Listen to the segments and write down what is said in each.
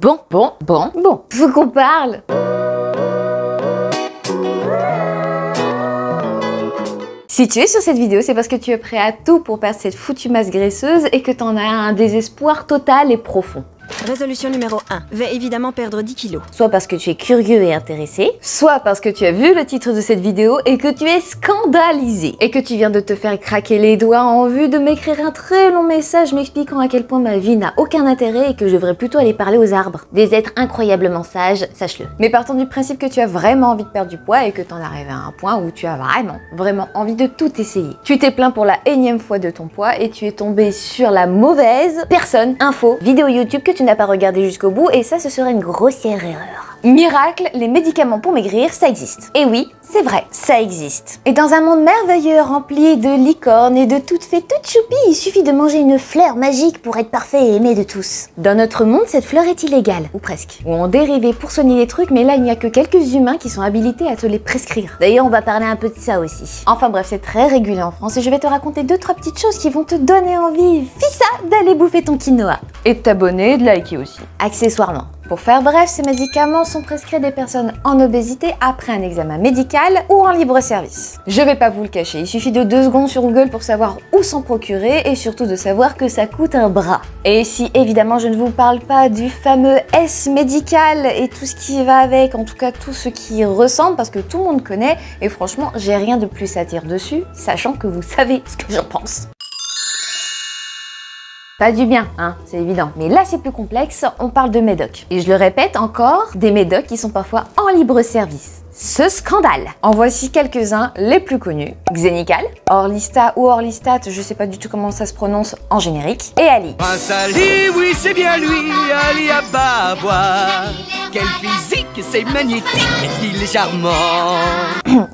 Bon. Faut qu'on parle. Si tu es sur cette vidéo, c'est parce que tu es prêt à tout pour perdre cette foutue masse graisseuse et que t'en as un désespoir total et profond. Résolution numéro 1. Vais évidemment perdre 10 kilos. Soit parce que tu es curieux et intéressé, soit parce que tu as vu le titre de cette vidéo et que tu es scandalisé et que tu viens de te faire craquer les doigts en vue de m'écrire un très long message m'expliquant à quel point ma vie n'a aucun intérêt et que je devrais plutôt aller parler aux arbres. Des êtres incroyablement sages, sache-le. Mais partant du principe que tu as vraiment envie de perdre du poids et que t'en arrives à un point où tu as vraiment envie de tout essayer. Tu t'es plaint pour la énième fois de ton poids et tu es tombé sur la mauvaise personne, info, vidéo YouTube que tu n'as pas regardé jusqu'au bout et ça, ce serait une grossière erreur. Miracle, les médicaments pour maigrir, ça existe. Et oui, c'est vrai, ça existe. Et dans un monde merveilleux rempli de licornes et de toutes fées toutes choupies, il suffit de manger une fleur magique pour être parfait et aimé de tous. Dans notre monde, cette fleur est illégale, ou presque. Ou en dérivé pour soigner les trucs, mais là, il n'y a que quelques humains qui sont habilités à te les prescrire. D'ailleurs, on va parler un peu de ça aussi. Enfin bref, c'est très régulé en France et je vais te raconter 2-3 petites choses qui vont te donner envie, fissa, d'aller bouffer ton quinoa. Et de t'abonner, de liker aussi. Accessoirement. Pour faire bref, ces médicaments sont prescrits à des personnes en obésité après un examen médical ou en libre service. Je vais pas vous le cacher, il suffit de 2 secondes sur Google pour savoir où s'en procurer et surtout de savoir que ça coûte un bras. Et si évidemment je ne vous parle pas du fameux S médical et tout ce qui va avec, en tout cas tout ce qui ressemble parce que tout le monde connaît et franchement j'ai rien de plus à dire dessus, sachant que vous savez ce que j'en pense. Pas du bien, hein, c'est évident. Mais là, c'est plus complexe, on parle de médocs. Et je le répète encore, des médocs qui sont parfois en libre service. Ce scandale! En voici quelques-uns les plus connus. Xenical, Orlistat ou Orlistat, je sais pas du tout comment ça se prononce en générique, et Alli. Prince Alli, oui c'est bien lui, Alli à bas à boire. Quel physique, c'est magnétique, il est charmant.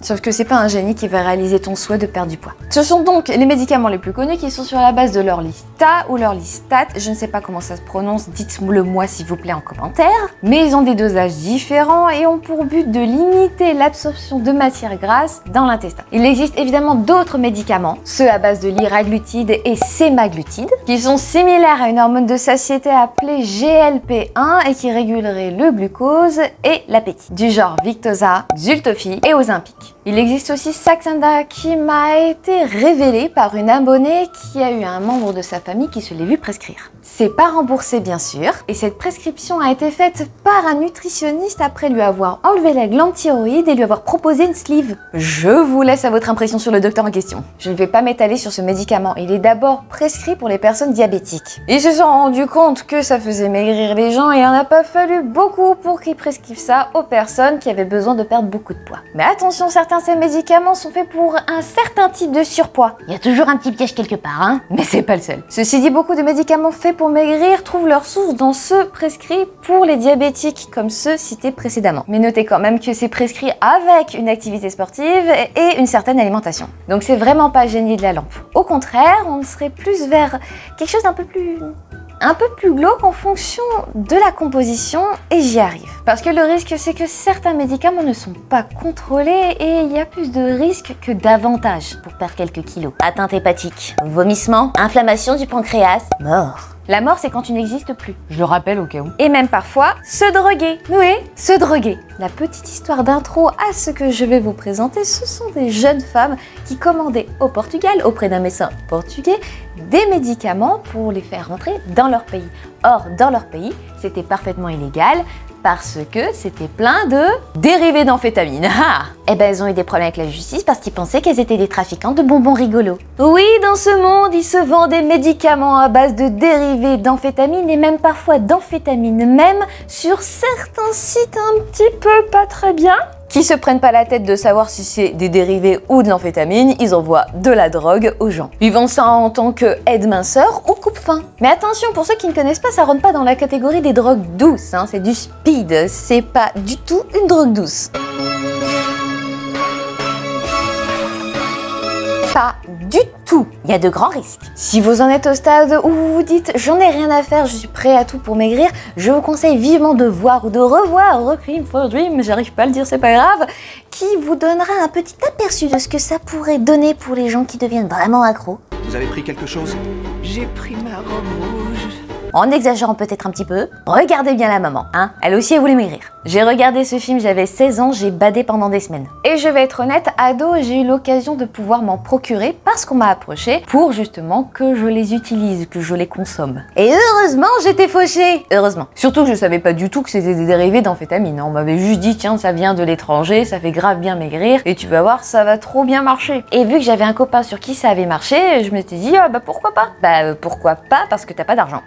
Sauf que c'est pas un génie qui va réaliser ton souhait de perdre du poids. Ce sont donc les médicaments les plus connus qui sont sur la base de l'Orlistat ou l'Orlistat, je ne sais pas comment ça se prononce, dites-le moi s'il vous plaît en commentaire. Mais ils ont des dosages différents et ont pour but de limiter l'absorption de matière grasse dans l'intestin. Il existe évidemment d'autres médicaments, ceux à base de liraglutide et semaglutide, qui sont similaires à une hormone de satiété appelée GLP1 et qui régulerait le glucose et l'appétit, du genre Victoza, Zultophy et Ozempic. Il existe aussi Saxenda qui m'a été révélée par une abonnée qui a eu un membre de sa famille qui se l'est vu prescrire. C'est pas remboursé bien sûr, et cette prescription a été faite par un nutritionniste après lui avoir enlevé la glande thyroïde et lui avoir proposé une sleeve. Je vous laisse à votre impression sur le docteur en question. Je ne vais pas m'étaler sur ce médicament, il est d'abord prescrit pour les personnes diabétiques. Ils se sont rendus compte que ça faisait maigrir les gens et il n'en a pas fallu beaucoup pour qu'ils prescrivent ça aux personnes qui avaient besoin de perdre beaucoup de poids. Mais attention, certains de ces médicaments sont faits pour un certain type de surpoids. Il y a toujours un petit piège quelque part, hein. Mais c'est pas le seul. Ceci dit, beaucoup de médicaments faits pour maigrir trouvent leur source dans ceux prescrits pour les diabétiques, comme ceux cités précédemment. Mais notez quand même que ces prescriptions avec une activité sportive et une certaine alimentation. Donc c'est vraiment pas génie de la lampe. Au contraire, on serait plus vers quelque chose d'un peu plus glauque en fonction de la composition, et j'y arrive. Parce que le risque, c'est que certains médicaments ne sont pas contrôlés et il y a plus de risques que d'avantages pour perdre quelques kilos. Atteinte hépatique, vomissement, inflammation du pancréas, mort. La mort, c'est quand tu n'existes plus. Je le rappelle au cas où. Et même parfois, se droguer. Oui, se droguer. La petite histoire d'intro à ce que je vais vous présenter, ce sont des jeunes femmes qui commandaient au Portugal, auprès d'un médecin portugais, des médicaments pour les faire rentrer dans leur pays. Or, dans leur pays, c'était parfaitement illégal parce que c'était plein de dérivés d'amphétamines. Ah, eh ben, elles ont eu des problèmes avec la justice parce qu'ils pensaient qu'elles étaient des trafiquants de bonbons rigolos. Oui, dans ce monde, il se vend des médicaments à base de dérivés d'amphétamines et même parfois d'amphétamines même sur certains sites un petit peu pas très bien. Qui se prennent pas la tête de savoir si c'est des dérivés ou de l'amphétamine, ils envoient de la drogue aux gens. Ils vendent ça en tant que aide minceur ou coupe-faim. Mais attention, pour ceux qui ne connaissent pas, ça rentre pas dans la catégorie des drogues douces, hein, c'est du speed, c'est pas du tout une drogue douce. Pas du tout. Il y a de grands risques. Si vous en êtes au stade où vous vous dites « j'en ai rien à faire, je suis prêt à tout pour maigrir », je vous conseille vivement de voir ou de revoir Cream for Dream, j'arrive pas à le dire, c'est pas grave, qui vous donnera un petit aperçu de ce que ça pourrait donner pour les gens qui deviennent vraiment accros. Vous avez pris quelque chose? J'ai pris ma robe rouge. en exagérant peut-être un petit peu. Regardez bien la maman, hein, elle aussi elle voulait maigrir. J'ai regardé ce film, j'avais 16 ans, j'ai badé pendant des semaines. Et je vais être honnête, ado, j'ai eu l'occasion de pouvoir m'en procurer parce qu'on m'a approché pour justement que je les utilise, que je les consomme. Et heureusement, j'étais fauchée. Heureusement. Surtout que je savais pas du tout que c'était des dérivés d'amphétamines. On m'avait juste dit, tiens, ça vient de l'étranger, ça fait grave bien maigrir et tu vas voir, ça va trop bien marcher. Et vu que j'avais un copain sur qui ça avait marché, je m'étais dit, ah bah pourquoi pas? Bah pourquoi pas parce que t'as pas d'argent.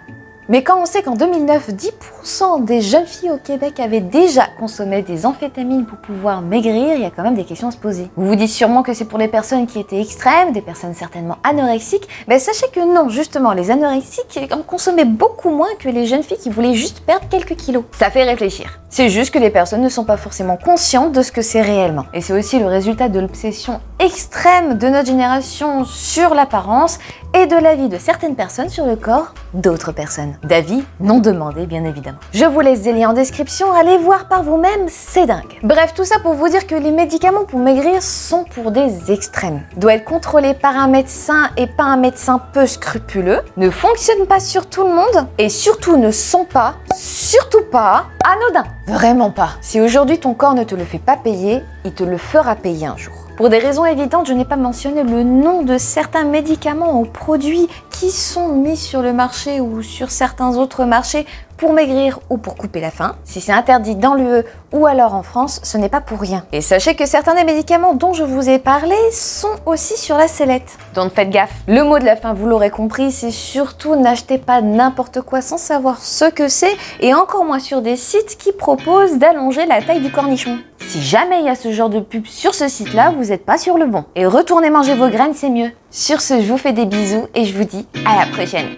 Mais quand on sait qu'en 2009, 10% des jeunes filles au Québec avaient déjà consommé des amphétamines pour pouvoir maigrir, il y a quand même des questions à se poser. Vous vous dites sûrement que c'est pour les personnes qui étaient extrêmes, des personnes certainement anorexiques, mais sachez que non, justement, les anorexiques en consommaient beaucoup moins que les jeunes filles qui voulaient juste perdre quelques kilos. Ça fait réfléchir. C'est juste que les personnes ne sont pas forcément conscientes de ce que c'est réellement. Et c'est aussi le résultat de l'obsession extrême de notre génération sur l'apparence et de l'avis de certaines personnes sur le corps d'autres personnes. D'avis non demandé, bien évidemment. Je vous laisse des liens en description, allez voir par vous-même, c'est dingue. Bref, tout ça pour vous dire que les médicaments pour maigrir sont pour des extrêmes. Doit être contrôlé par un médecin et pas un médecin peu scrupuleux, ne fonctionne pas sur tout le monde et surtout ne sont pas, surtout pas, anodins. Vraiment pas. Si aujourd'hui ton corps ne te le fait pas payer, il te le fera payer un jour. Pour des raisons évidentes, je n'ai pas mentionné le nom de certains médicaments ou produits qui sont mis sur le marché ou sur certains autres marchés pour maigrir ou pour couper la faim. Si c'est interdit dans l'UE ou alors en France, ce n'est pas pour rien. Et sachez que certains des médicaments dont je vous ai parlé sont aussi sur la sellette. Donc faites gaffe. Le mot de la fin, vous l'aurez compris, c'est surtout n'achetez pas n'importe quoi sans savoir ce que c'est et encore moins sur des sites qui proposent d'allonger la taille du cornichon. Si jamais il y a ce genre de pub sur ce site-là, vous n'êtes pas sur le bon. Et retournez manger vos graines, c'est mieux. Sur ce, je vous fais des bisous et je vous dis à la prochaine.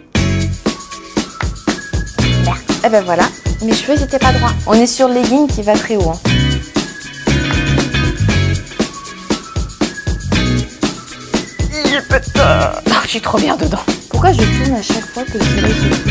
Et ben voilà, mes cheveux n'étaient pas droits. On est sur le legging qui va très haut. Hein. Oh, je suis trop bien dedans. Pourquoi je tourne à chaque fois que je fais les yeux ?